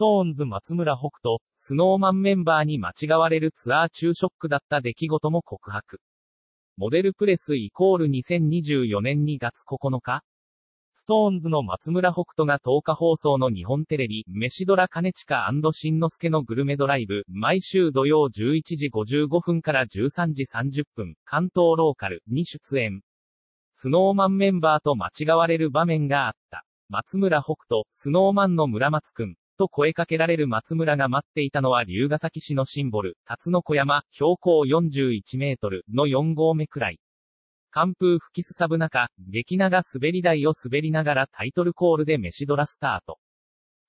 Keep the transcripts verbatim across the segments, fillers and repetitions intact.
SixTONES 松村北斗、SnowMan メンバーに間違われるツアー中ショックだった出来事も告白。モデルプレスイコールにせんにじゅうよねんにがつここのか、SixTONES の松村北斗がとおか放送の日本テレビ、飯ドラ兼近&新之助のグルメドライブ、毎週土曜じゅういちじごじゅうごふんからじゅうさんじさんじゅっぷん、関東ローカルに出演。SnowMan メンバーと間違われる場面があった。松村北斗、SnowMan の村松くん、と声かけられる松村が待っていたのは龍ヶ崎市のシンボル、辰の子山、標高よんじゅういちメートルのよんごうめくらい。寒風吹きすさぶ中、激長滑り台を滑りながらタイトルコールで飯ドラスタート。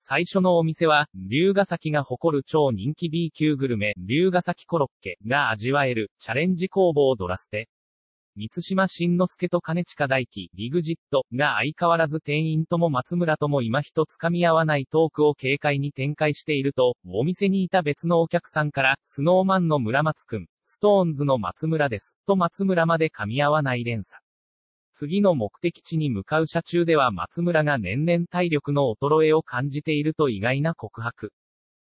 最初のお店は、龍ヶ崎が誇る超人気 B 級グルメ、龍ヶ崎コロッケが味わえる、チャレンジ工房ドラステ。満島真之介と兼近大輝、リグジットが相変わらず店員とも松村とも今ひとつかみ合わないトークを軽快に展開していると、お店にいた別のお客さんから、スノーマンの村松くん、SixTONES の松村です、と松村まで噛み合わない連鎖。次の目的地に向かう車中では松村が年々体力の衰えを感じていると意外な告白。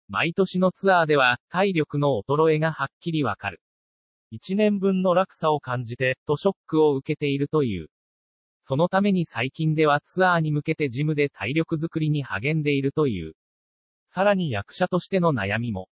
毎年のツアーでは、体力の衰えがはっきりわかる。一年分の落差を感じて、とショックを受けているという。そのために最近ではツアーに向けてジムで体力づくりに励んでいるという。さらに役者としての悩みも。